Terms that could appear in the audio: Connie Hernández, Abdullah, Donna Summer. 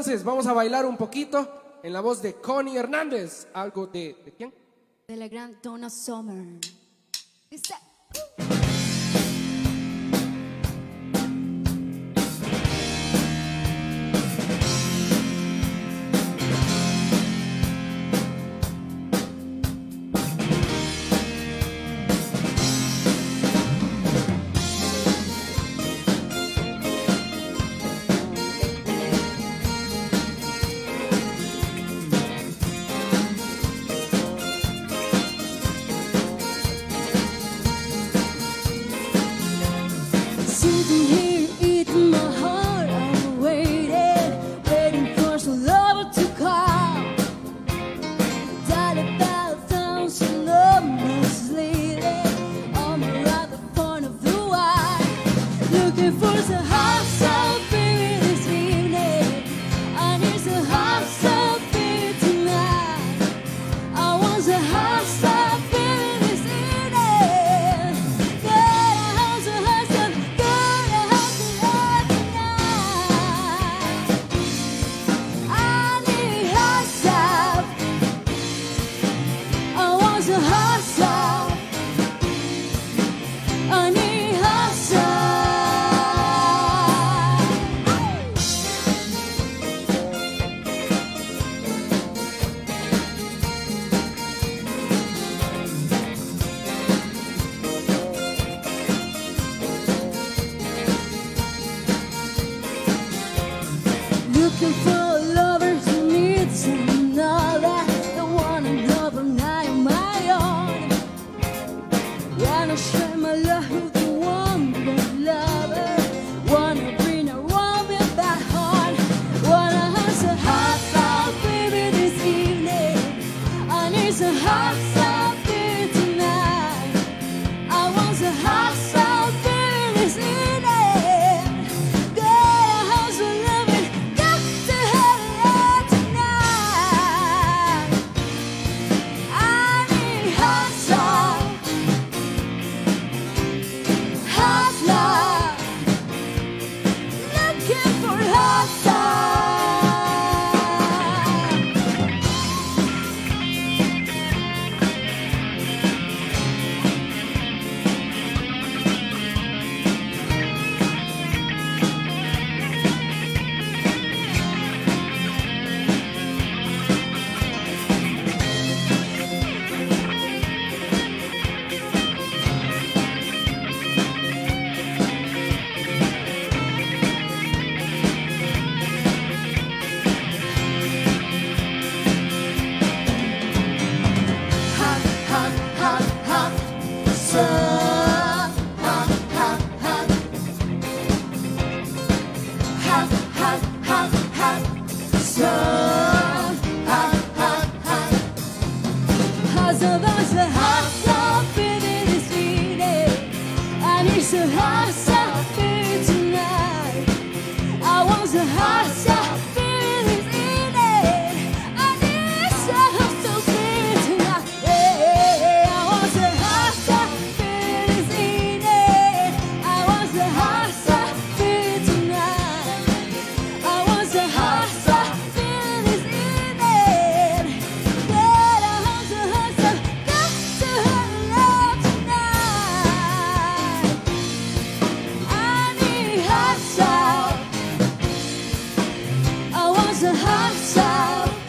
Entonces vamos a bailar un poquito en la voz de Connie Hernández. Algo ¿de quién? De la gran Donna Summer. Dice... Sitting here eating my heart, I'm waiting for some love to call. Died about 1,000 numbers leading on the right front of the wire. Looking for some hot soul baby this evening. I need some hot soul baby tonight. I want some hot soul baby this evening. Looking for a lover who needs another, the one I love and I am my own. Wanna share my love with the one that lover, wanna bring a woman back home. Wanna have some hot soul baby this evening. I need some hot soul baby tonight. I want some hot soul baby this evening. I need some hot soul baby tonight. I want some hot soul baby this evening. I need some hot soul baby tonight. I want some hot soul baby this evening. I want some hot soul baby tonight. I want some hot soul baby this evening. But I want some hot soul, got some hot love tonight. I want some hot soul.